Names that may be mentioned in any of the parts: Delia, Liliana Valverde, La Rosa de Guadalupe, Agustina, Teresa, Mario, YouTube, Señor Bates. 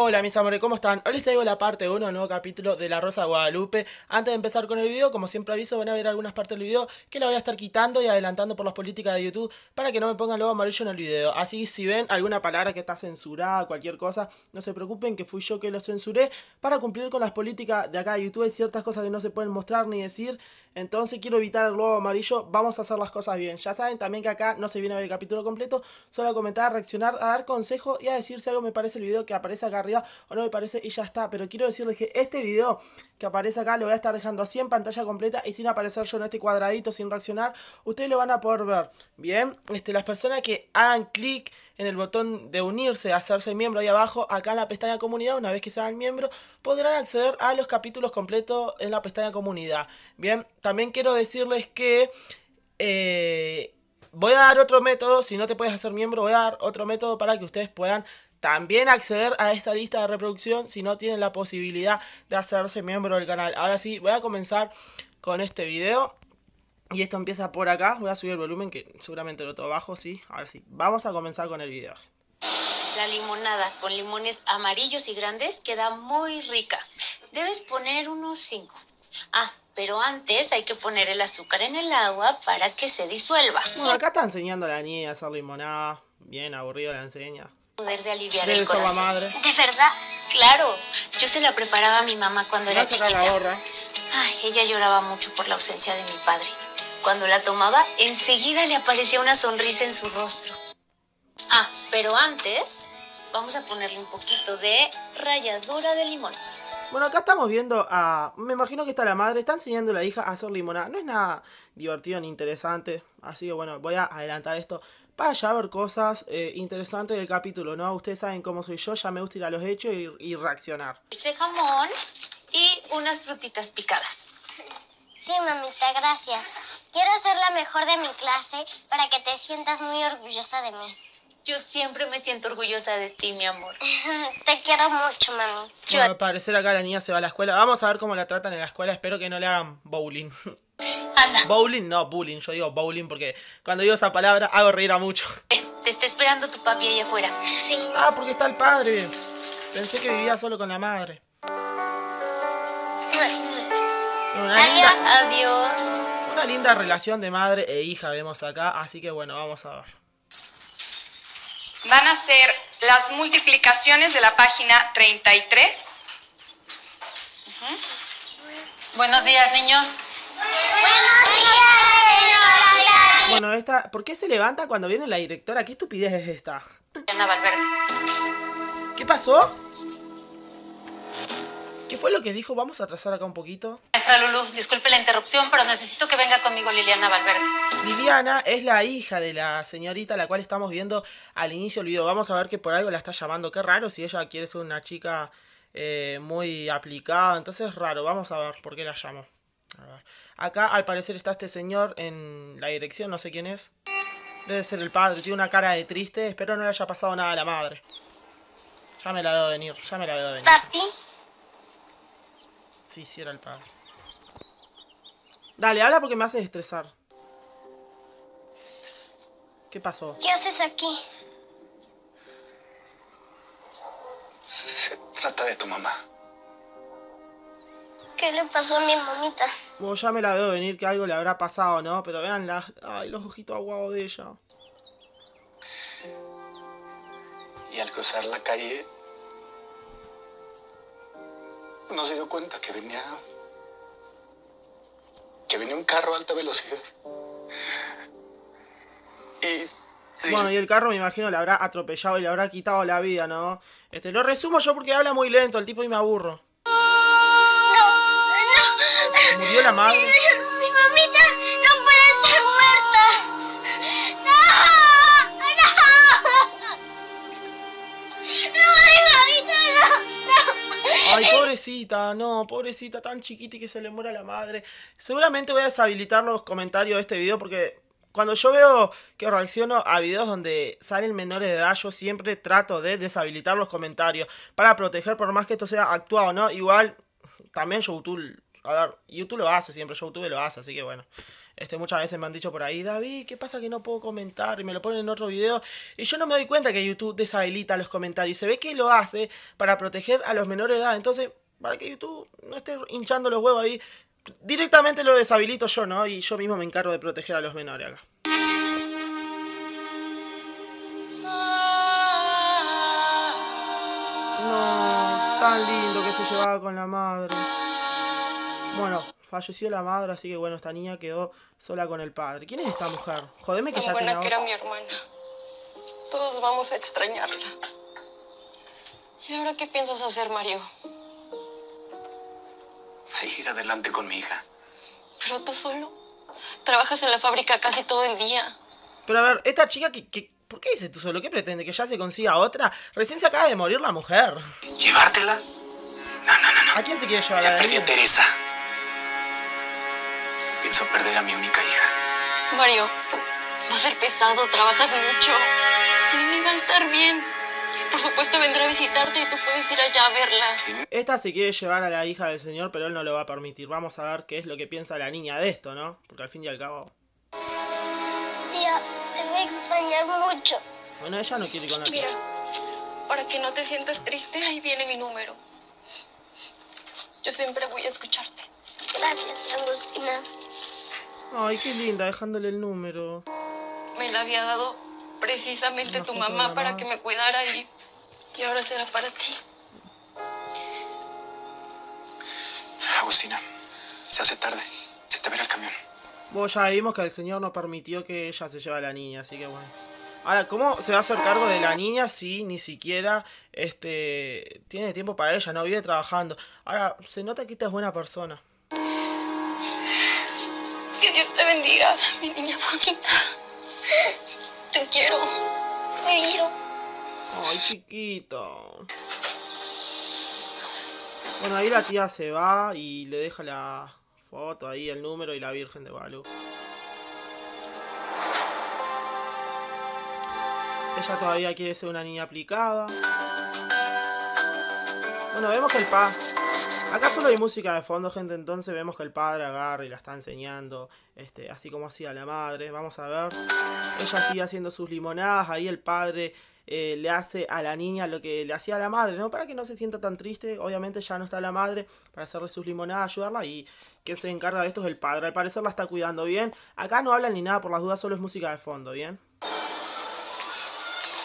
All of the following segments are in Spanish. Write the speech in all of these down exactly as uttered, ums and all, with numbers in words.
Hola mis amores, ¿cómo están? Hoy les traigo la parte uno del nuevo capítulo de La Rosa de Guadalupe. Antes de empezar con el video, como siempre aviso, van a ver algunas partes del video que la voy a estar quitando y adelantando por las políticas de YouTube para que no me pongan logo amarillo en el video. Así que si ven alguna palabra que está censurada, cualquier cosa, no se preocupen que fui yo que lo censuré para cumplir con las políticas de acá de YouTube. Hay ciertas cosas que no se pueden mostrar ni decir, entonces quiero evitar el logo amarillo, vamos a hacer las cosas bien. Ya saben también que acá no se viene a ver el capítulo completo, solo a comentar, a reaccionar, a dar consejos y a decir si algo me parece el video que aparece acá arriba o no me parece y ya está. Pero quiero decirles que este video que aparece acá lo voy a estar dejando así en pantalla completa y sin aparecer yo en este cuadradito, sin reaccionar, ustedes lo van a poder ver. Bien, este, las personas que hagan clic en el botón de unirse, hacerse miembro ahí abajo, acá en la pestaña comunidad, una vez que se hagan miembro, podrán acceder a los capítulos completos en la pestaña comunidad. Bien, también quiero decirles que eh, voy a dar otro método, si no te puedes hacer miembro, voy a dar otro método para que ustedes puedan también acceder a esta lista de reproducción si no tienen la posibilidad de hacerse miembro del canal. Ahora sí, voy a comenzar con este video. Y esto empieza por acá. Voy a subir el volumen que seguramente lo tengo bajo, sí. Ahora sí, vamos a comenzar con el video. La limonada con limones amarillos y grandes queda muy rica. Debes poner unos cinco. Ah, pero antes hay que poner el azúcar en el agua para que se disuelva. Bueno, acá está enseñando a la niña a hacer limonada. Bien aburrido la enseña. Poder de aliviar de el corazón. Madre. ¿De verdad? Claro. Yo se la preparaba a mi mamá cuando era chiquita. Ay, ella lloraba mucho por la ausencia de mi padre. Cuando la tomaba, enseguida le aparecía una sonrisa en su rostro. Ah, pero antes vamos a ponerle un poquito de ralladura de limón. Bueno, acá estamos viendo a... Me imagino que está la madre, está enseñando a la hija a hacer limonada. No es nada divertido ni interesante. Así que bueno, voy a adelantar esto para ya ver cosas eh, interesantes del capítulo, ¿no? Ustedes saben cómo soy yo, ya me gusta ir a los hechos y, y reaccionar. Eché jamón y unas frutitas picadas. Sí, mamita, gracias. Quiero ser la mejor de mi clase para que te sientas muy orgullosa de mí. Yo siempre me siento orgullosa de ti, mi amor. Te quiero mucho, mami. Yo... Al parecer acá la niña se va a la escuela. Vamos a ver cómo la tratan en la escuela. Espero que no le hagan bowling. Anda. Bowling, no, bullying. Yo digo bowling porque cuando digo esa palabra hago reír a mucho. Eh, te está esperando tu papi ahí afuera. Sí. Ah, porque está el padre. Pensé que vivía solo con la madre. Una Adiós. Linda, Adiós. Una linda relación de madre e hija vemos acá. Así que bueno, vamos a ver. Van a ser las multiplicaciones de la página treinta y tres. Uh-huh. Buenos días, niños. Bueno, esta, ¿por qué se levanta cuando viene la directora? ¿Qué estupidez es esta? Liliana Valverde. ¿Qué pasó? ¿Qué fue lo que dijo? Vamos a atrasar acá un poquito. Maestra Lulú, disculpe la interrupción, pero necesito que venga conmigo Liliana Valverde. Liliana es la hija de la señorita a la cual estamos viendo al inicio del video. Vamos a ver que por algo la está llamando. Qué raro, si ella quiere ser una chica eh, muy aplicada. Entonces es raro, vamos a ver por qué la llamó. A ver. Acá al parecer está este señor en la dirección, no sé quién es. Debe ser el padre, tiene una cara de triste. Espero no le haya pasado nada a la madre. Ya me la veo venir, ya me la veo venir. ¿Papi? Sí, sí era el padre. Dale, habla porque me haces estresar. ¿Qué pasó? ¿Qué haces aquí? Se, se trata de tu mamá. ¿Qué le pasó a mi mamita? Bueno, ya me la veo venir que algo le habrá pasado, ¿no? Pero vean las, ay, los ojitos aguados de ella. Y al cruzar la calle, no se dio cuenta que venía... Que venía un carro a alta velocidad. Y... Bueno, y el carro me imagino le habrá atropellado y le habrá quitado la vida, ¿no? Este, lo resumo yo porque habla muy lento el tipo y me aburro. Murió la madre. Mi, mi mamita no puede estar muerta. No, no, no, mi mamita no, no. Ay, pobrecita, no, pobrecita, tan chiquita y que se le muera la madre. Seguramente voy a deshabilitar los comentarios de este video porque cuando yo veo que reacciono a videos donde salen menores de edad, yo siempre trato de deshabilitar los comentarios para proteger por más que esto sea actuado, ¿no? Igual también YouTube. A ver, YouTube lo hace siempre, YouTube lo hace, así que bueno. Este, muchas veces me han dicho por ahí, David, ¿qué pasa que no puedo comentar? Y me lo ponen en otro video. Y yo no me doy cuenta que YouTube deshabilita los comentarios. Se ve que lo hace para proteger a los menores de edad. Entonces, para que YouTube no esté hinchando los huevos ahí, directamente lo deshabilito yo, ¿no? Y yo mismo me encargo de proteger a los menores acá. No, tan lindo que se llevaba con la madre. Bueno, falleció la madre, así que bueno, esta niña quedó sola con el padre. ¿Quién es esta mujer? Jodeme que ya tiene otra. Que era mi hermana. Todos vamos a extrañarla. ¿Y ahora qué piensas hacer, Mario? Seguir adelante con mi hija. Pero tú solo. Trabajas en la fábrica casi todo el día. Pero a ver, esta chica que... que ¿por qué dices tú solo? ¿Qué pretende? ¿Que ya se consiga otra? Recién se acaba de morir la mujer. ¿Llevártela? No, no, no, no. ¿A quién se quiere llevar? Ya perdí a Teresa. Pienso perder a mi única hija. Mario, va a ser pesado, trabajas mucho. Lili va a estar bien. Por supuesto vendrá a visitarte y tú puedes ir allá a verla. Esta se quiere llevar a la hija del señor, pero él no lo va a permitir. Vamos a ver qué es lo que piensa la niña de esto, ¿no? Porque al fin y al cabo... Tía, te voy a extrañar mucho. Bueno, ella no quiere ir con él. Mira, para que no te sientas triste, ahí viene mi número. Yo siempre voy a escucharte. Gracias, Agustina. Ay, qué linda, dejándole el número. Me la había dado precisamente tu mamá, mamá para que me cuidara y, y ahora será para ti. Agustina, se hace tarde. Se te verá el camión. Bueno, ya vimos que el señor no permitió que ella se lleve a la niña, así que bueno. Ahora, ¿cómo se va a hacer cargo de la niña si ni siquiera este tiene tiempo para ella? No vive trabajando. Ahora, se nota que esta es buena persona. Que Dios te bendiga, mi niña bonita. Te quiero. Te quiero. Ay, chiquito. Bueno, ahí la tía se va y le deja la foto ahí, el número y la Virgen de Guadalupe. Ella todavía quiere ser una niña aplicada. Bueno, vemos que el pa... acá solo hay música de fondo, gente, entonces vemos que el padre agarra y la está enseñando, este, así como hacía la madre. Vamos a ver. Ella sigue haciendo sus limonadas, ahí el padre eh, le hace a la niña lo que le hacía a la madre, ¿no? Para que no se sienta tan triste, obviamente ya no está la madre para hacerle sus limonadas, ayudarla, y quien se encarga de esto es el padre. Al parecer la está cuidando bien. Acá no hablan ni nada, por las dudas, solo es música de fondo, ¿bien?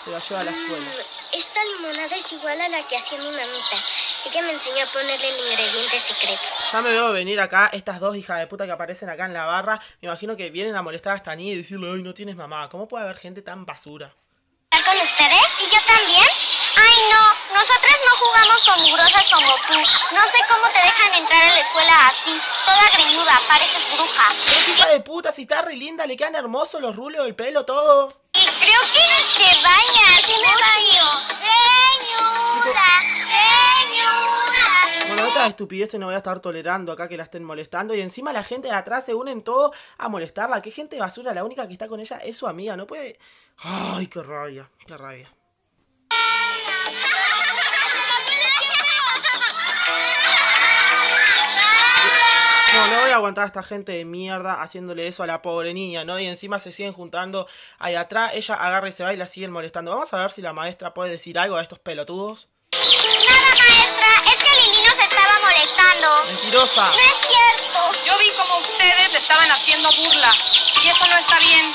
Se la lleva a la escuela. Esta limonada es igual a la que hacía mi mamita. Ella me enseñó a ponerle el ingrediente secreto. Ya me veo venir acá estas dos hijas de puta que aparecen acá en la barra. Me imagino que vienen a molestar a esta niña y decirle, ay, no tienes mamá. ¿Cómo puede haber gente tan basura? ¿Con ustedes? ¿Y yo también? Ay, no. Nosotras no jugamos con grosas como tú. No sé cómo te dejan entrar a la escuela así. Toda greñuda, pareces bruja. ¿Qué hija de puta? Si está re linda, le quedan hermosos los rulos, el pelo, todo. Y creo que te bañas. Sí me baño. Greñuda. Bueno, estas estupideces no voy a estar tolerando acá que la estén molestando. Y encima la gente de atrás se unen todos a molestarla. Qué gente basura, la única que está con ella es su amiga, no puede... Ay, qué rabia, qué rabia. No, no voy a aguantar a esta gente de mierda haciéndole eso a la pobre niña, ¿no? Y encima se siguen juntando ahí atrás. Ella agarra y se va y la siguen molestando. Vamos a ver si la maestra puede decir algo a estos pelotudos. Nada, maestra, es que Lili nos estaba molestando. Mentirosa. No es cierto. Yo vi como ustedes le estaban haciendo burla y eso no está bien.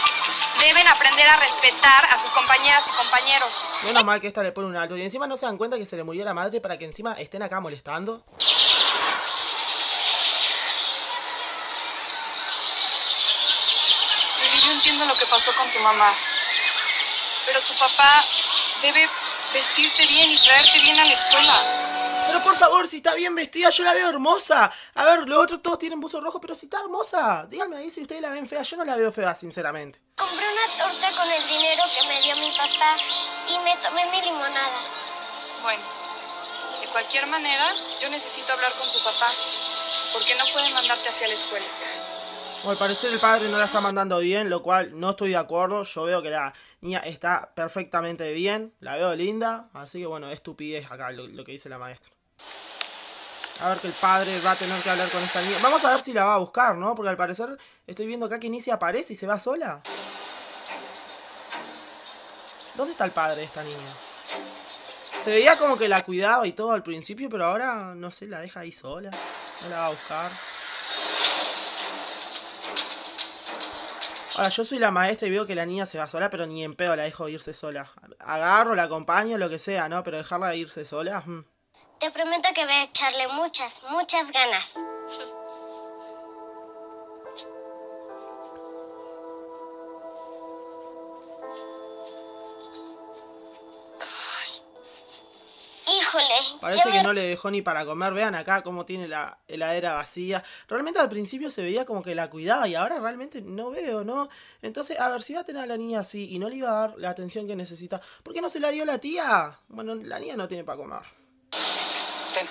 Deben aprender a respetar a sus compañeras y compañeros. Menos mal que esta le pone un alto. Y encima no se dan cuenta que se le murió la madre para que encima estén acá molestando. Lili, yo entiendo lo que pasó con tu mamá, pero tu papá debe... vestirte bien y traerte bien a la escuela. Pero por favor, si está bien vestida, yo la veo hermosa. A ver, los otros todos tienen buzo rojo, pero si está hermosa. Díganme ahí si ustedes la ven fea. Yo no la veo fea, sinceramente. Compré una torta con el dinero que me dio mi papá y me tomé mi limonada. Bueno, de cualquier manera, yo necesito hablar con tu papá, porque no pueden mandarte hacia la escuela. Bueno, al parecer el padre no la está mandando bien, lo cual no estoy de acuerdo. Yo veo que la niña está perfectamente bien, la veo linda, así que bueno, estupidez acá lo, lo que dice la maestra. A ver, que el padre va a tener que hablar con esta niña. Vamos a ver si la va a buscar, ¿no? Porque al parecer estoy viendo acá que ni se aparece y se va sola. ¿Dónde está el padre de esta niña? Se veía como que la cuidaba y todo al principio, pero ahora, no sé, la deja ahí sola. No la va a buscar. Ahora, yo soy la maestra y veo que la niña se va sola, pero ni en pedo la dejo irse sola. Agarro, la acompaño, lo que sea, ¿no? Pero dejarla de irse sola... Mm. Te prometo que voy a echarle muchas, muchas ganas. Parece que no le dejó ni para comer. Vean acá cómo tiene la heladera vacía. Realmente al principio se veía como que la cuidaba y ahora realmente no veo, ¿no? Entonces, a ver, si va a tener a la niña así y no le iba a dar la atención que necesita, ¿por qué no se la dio la tía? Bueno, la niña no tiene para comer. Ten,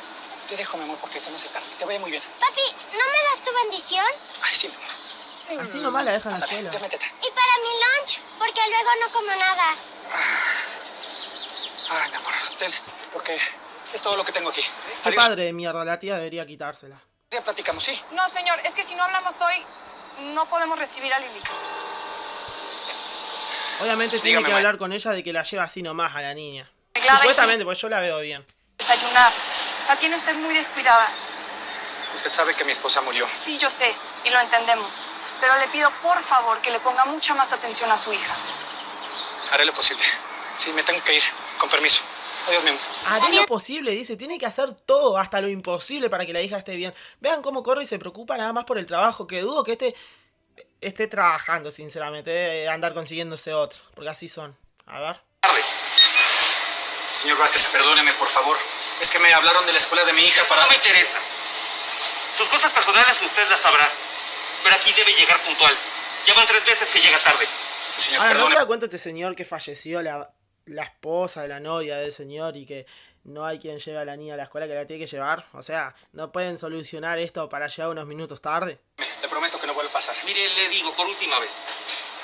te dejo, mi amor, porque se me hace tarde. Te vaya muy bien. Papi, ¿no me das tu bendición? Ay, sí, mi amor. Así nomás la dejan en la escuela. Y para mi lunch, porque luego no como nada. Ay, mi amor, ten, porque... es todo lo que tengo aquí. Qué padre de mierda, la tía debería quitársela. Ya platicamos, ¿sí? No, señor, es que si no hablamos hoy, no podemos recibir a Lili. Obviamente tiene que hablar con ella de que la lleva así nomás a la niña. Supuestamente, porque yo la veo bien. Desayunar. La tiene usted muy descuidada. Usted sabe que mi esposa murió. Sí, yo sé, y lo entendemos. Pero le pido, por favor, que le ponga mucha más atención a su hija. Haré lo posible. Sí, me tengo que ir. Con permiso. Adiós, mi amor. Haré lo posible, dice. Tiene que hacer todo, hasta lo imposible, para que la hija esté bien. Vean cómo corre y se preocupa nada más por el trabajo. Que dudo que este esté trabajando, sinceramente. Debe andar consiguiéndose otro. Porque así son. A ver. Señor Bates, perdóneme, por favor. Es que me hablaron de la escuela de mi hija para... No me interesa. Sus cosas personales usted las sabrá. Pero aquí debe llegar puntual. Ya van tres veces que llega tarde. Sí, señor, ahora, perdóneme. ¿No se da cuenta este señor que falleció la... la esposa de la novia del señor y que no hay quien lleve a la niña a la escuela que la tiene que llevar? O sea, ¿no pueden solucionar esto para llegar unos minutos tarde? Le prometo que no vuelve a pasar. Mire, le digo por última vez.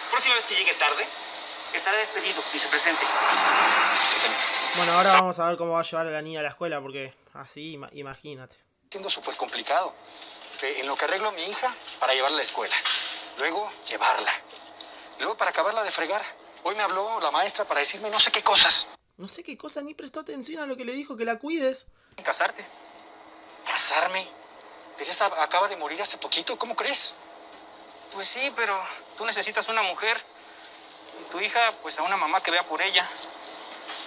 Próxima vez que llegue tarde, estará despedido y se presente. Sí, señor. Bueno, ahora vamos a ver cómo va a llevar a la niña a la escuela, porque así, imagínate. Siendo súper complicado. En lo que arreglo a mi hija para llevarla a la escuela. Luego, llevarla. Luego, para acabarla de fregar... hoy me habló la maestra para decirme no sé qué cosas. No sé qué cosas, ni prestó atención a lo que le dijo, que la cuides. ¿Casarte? ¿Casarme? Teresa acaba de morir hace poquito, ¿cómo crees? Pues sí, pero tú necesitas una mujer. Y tu hija, pues a una mamá que vea por ella.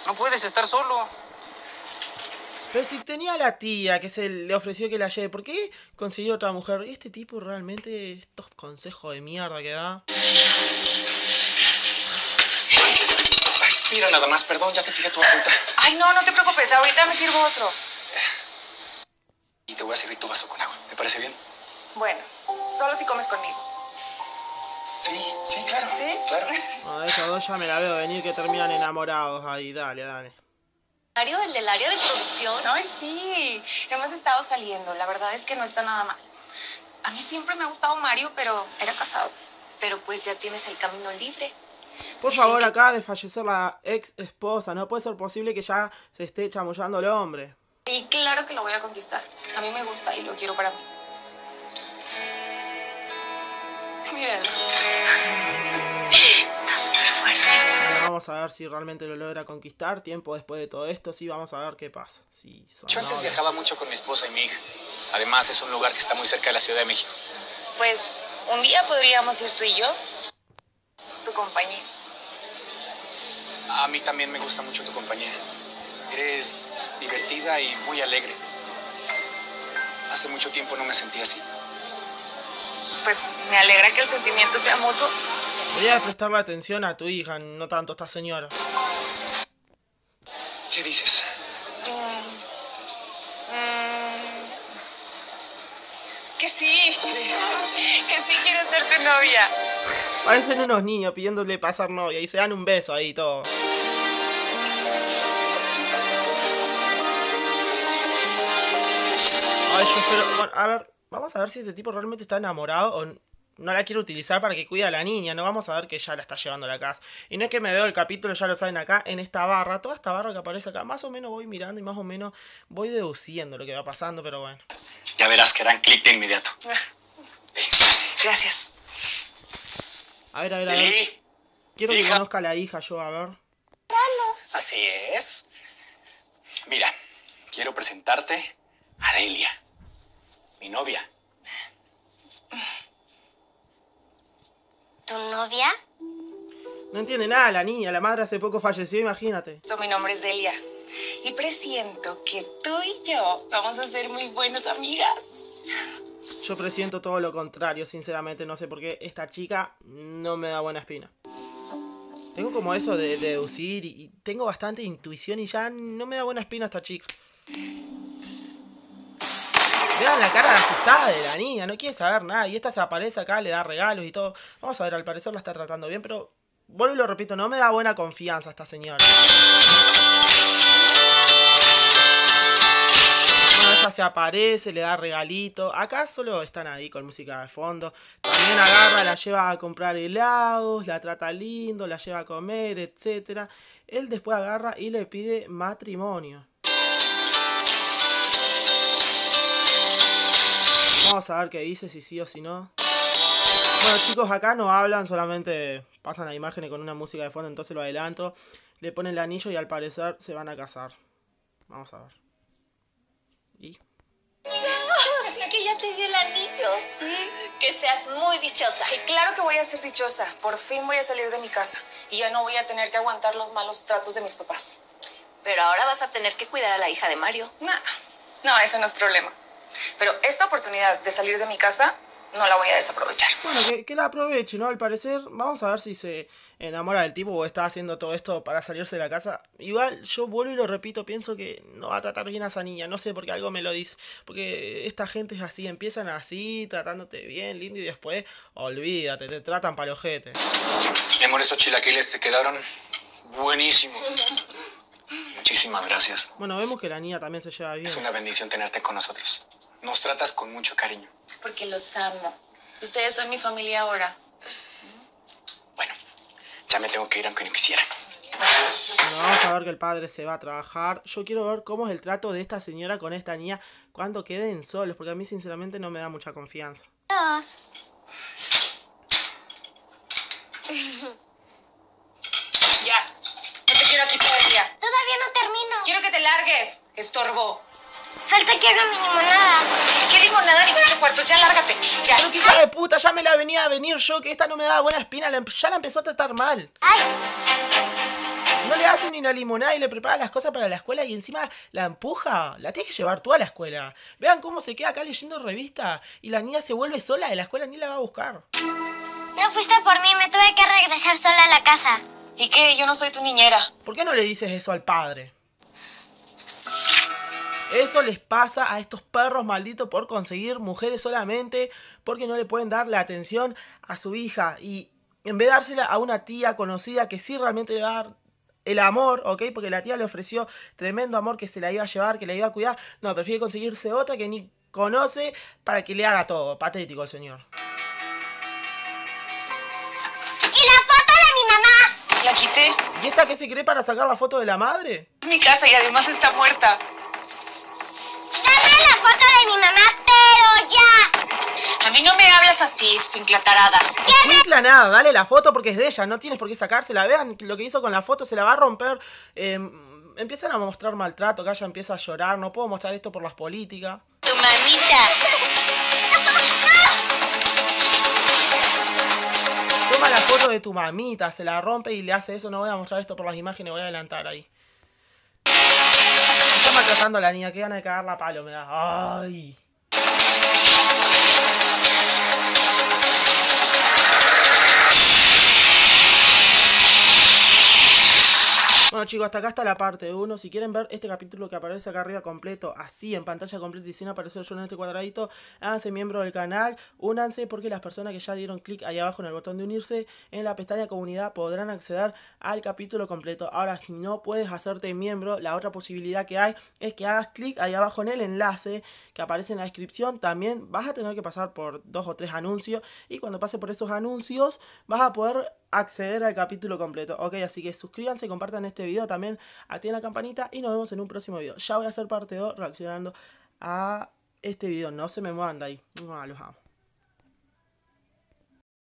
No puedes estar solo. Pero si tenía a la tía que se le ofreció que la lleve, ¿por qué consiguió otra mujer? Y este tipo realmente, estos consejos de mierda que da... Mira nada más, perdón, ya te tiré tu fruta. Ay, no, no te preocupes, ahorita me sirvo otro. Y te voy a servir tu vaso con agua, ¿te parece bien? Bueno, solo si comes conmigo. Sí, sí, claro. ¿Sí? Claro. No, de esos dos ya me la veo venir que terminan enamorados ahí, dale, dale. Mario, el del área de producción. Ay, sí, hemos estado saliendo, la verdad es que no está nada mal. A mí siempre me ha gustado Mario, pero era casado. Pero pues ya tienes el camino libre. Por favor, acaba de fallecer la ex esposa. No puede ser posible que ya se esté chamullando el hombre. Y claro que lo voy a conquistar. A mí me gusta y lo quiero para mí. Mírenlo. Está súper fuerte. Bueno, vamos a ver si realmente lo logra conquistar. Tiempo después de todo esto, sí, vamos a ver qué pasa. Sí, son... Yo antes viajaba mucho con mi esposa y mi hija. Además, es un lugar que está muy cerca de la Ciudad de México. Pues, un día podríamos ir tú y yo. Tu compañía. A mí también me gusta mucho tu compañía. Eres divertida y muy alegre. Hace mucho tiempo no me sentí así. Pues me alegra que el sentimiento sea mutuo. Deberías prestarle atención a tu hija, no tanto a esta señora. ¿Qué dices? Mm. Mm. Que sí, que sí quiero ser tu novia. Parecen unos niños pidiéndole pasar novia y se dan un beso ahí todo. Ay, yo espero... Bueno, a ver, vamos a ver si este tipo realmente está enamorado o no la quiero utilizar para que cuide a la niña. No vamos a ver que ya la está llevando a la casa. Y no es que me veo el capítulo, ya lo saben acá, en esta barra. Toda esta barra que aparece acá, más o menos voy mirando y más o menos voy deduciendo lo que va pasando, pero bueno. Ya verás que harán clic de inmediato. Gracias. A ver, a ver, a ver. Quiero que conozca a la hija yo, a ver. Así es. Mira, quiero presentarte a Delia, mi novia. ¿Tu novia? No entiende nada la niña, la madre hace poco falleció, imagínate. Mi nombre es Delia y presiento que tú y yo vamos a ser muy buenas amigas. Yo presiento todo lo contrario, sinceramente, no sé por qué esta chica no me da buena espina. Tengo como eso de, de deducir y tengo bastante intuición y ya no me da buena espina esta chica. Vean la cara asustada de la niña, no quiere saber nada. Y esta se aparece acá, le da regalos y todo. Vamos a ver, al parecer la está tratando bien, pero... vuelvo y lo repito, no me da buena confianza esta señora. Bueno, ella se aparece, le da regalito. Acá solo están ahí con música de fondo. También agarra, la lleva a comprar helados, la trata lindo, la lleva a comer, etcétera. Él después agarra y le pide matrimonio. Vamos a ver qué dice, si sí o si no. Bueno, chicos, acá no hablan, solamente pasan las imágenes con una música de fondo, entonces lo adelanto. Le ponen el anillo y al parecer se van a casar. Vamos a ver. ¿Y? Así que ya te dio el anillo. Sí. Que seas muy dichosa. Y claro que voy a ser dichosa. Por fin voy a salir de mi casa. Y ya no voy a tener que aguantar los malos tratos de mis papás. Pero ahora vas a tener que cuidar a la hija de Mario. No, no, eso no es problema. Pero esta oportunidad de salir de mi casa no la voy a desaprovechar. Bueno, que, que la aproveche, ¿no? Al parecer, vamos a ver si se enamora del tipo o está haciendo todo esto para salirse de la casa. Igual, yo vuelvo y lo repito, pienso que no va a tratar bien a esa niña. No sé, porque algo me lo dice. Porque esta gente es así, empiezan así, tratándote bien, lindo, y después, olvídate, te tratan para el ojete. Mi amor, estos chilaquiles te quedaron buenísimos. Muchísimas gracias. Bueno, vemos que la niña también se lleva bien. Es una bendición tenerte con nosotros. Nos tratas con mucho cariño. Porque los amo. Ustedes son mi familia ahora. Bueno, ya me tengo que ir aunque no quisiera. Bueno, vamos a ver que el padre se va a trabajar. Yo quiero ver cómo es el trato de esta señora con esta niña cuando queden solos, porque a mí sinceramente no me da mucha confianza. Dos. Ya, no te quiero aquí todavía. Todavía no termino. Quiero que te largues, estorbo. Falta que haga mi limonada. ¿Qué limonada ni mucho cuartos? Ya lárgate. Ya. Pero que hija de puta, ya me la venía a venir yo, que esta no me daba buena espina, la, ya la empezó a tratar mal. Ay. No le hace ni la limonada y le prepara las cosas para la escuela y encima la empuja. La tienes que llevar tú a la escuela. Vean cómo se queda acá leyendo revistas y la niña se vuelve sola de la escuela, ni la va a buscar. No fuiste por mí, me tuve que regresar sola a la casa. ¿Y qué? Yo no soy tu niñera. ¿Por qué no le dices eso al padre? Eso les pasa a estos perros malditos por conseguir mujeres solamente porque no le pueden dar la atención a su hija. Y en vez de dársela a una tía conocida que sí realmente le va a dar el amor, ¿ok? Porque la tía le ofreció tremendo amor que se la iba a llevar, que la iba a cuidar. No, prefiere conseguirse otra que ni conoce para que le haga todo. Patético el señor. ¿Y la foto de mi mamá? La quité. ¿Y esta qué se cree para sacar la foto de la madre? Es mi casa y además está muerta. Mi mamá, pero ya. A mí no me hablas así, escuincla tarada. Escuincla nada, dale la foto porque es de ella, no tienes por qué sacársela. Vean lo que hizo con la foto, se la va a romper. Eh, empiezan a mostrar maltrato, que ella empieza a llorar. No puedo mostrar esto por las políticas. Tu mamita. Toma la foto de tu mamita, se la rompe y le hace eso. No voy a mostrar esto por las imágenes, voy a adelantar ahí. Está maltratando a la niña, que gana de cagarla a palo me da. Ay. Bueno chicos, hasta acá está la parte uno. Si quieren ver este capítulo que aparece acá arriba completo, así en pantalla completa y sin aparecer yo en este cuadradito, háganse miembro del canal, únanse, porque las personas que ya dieron clic ahí abajo en el botón de unirse en la pestaña comunidad podrán acceder al capítulo completo. Ahora, si no puedes hacerte miembro, la otra posibilidad que hay es que hagas clic ahí abajo en el enlace que aparece en la descripción. También vas a tener que pasar por dos o tres anuncios y cuando pases por esos anuncios vas a poder acceder al capítulo completo, ok. Así que suscríbanse, compartan este video, también activen la campanita y nos vemos en un próximo video. Ya voy a hacer parte dos reaccionando a este video, no se me muevan de ahí, los amo.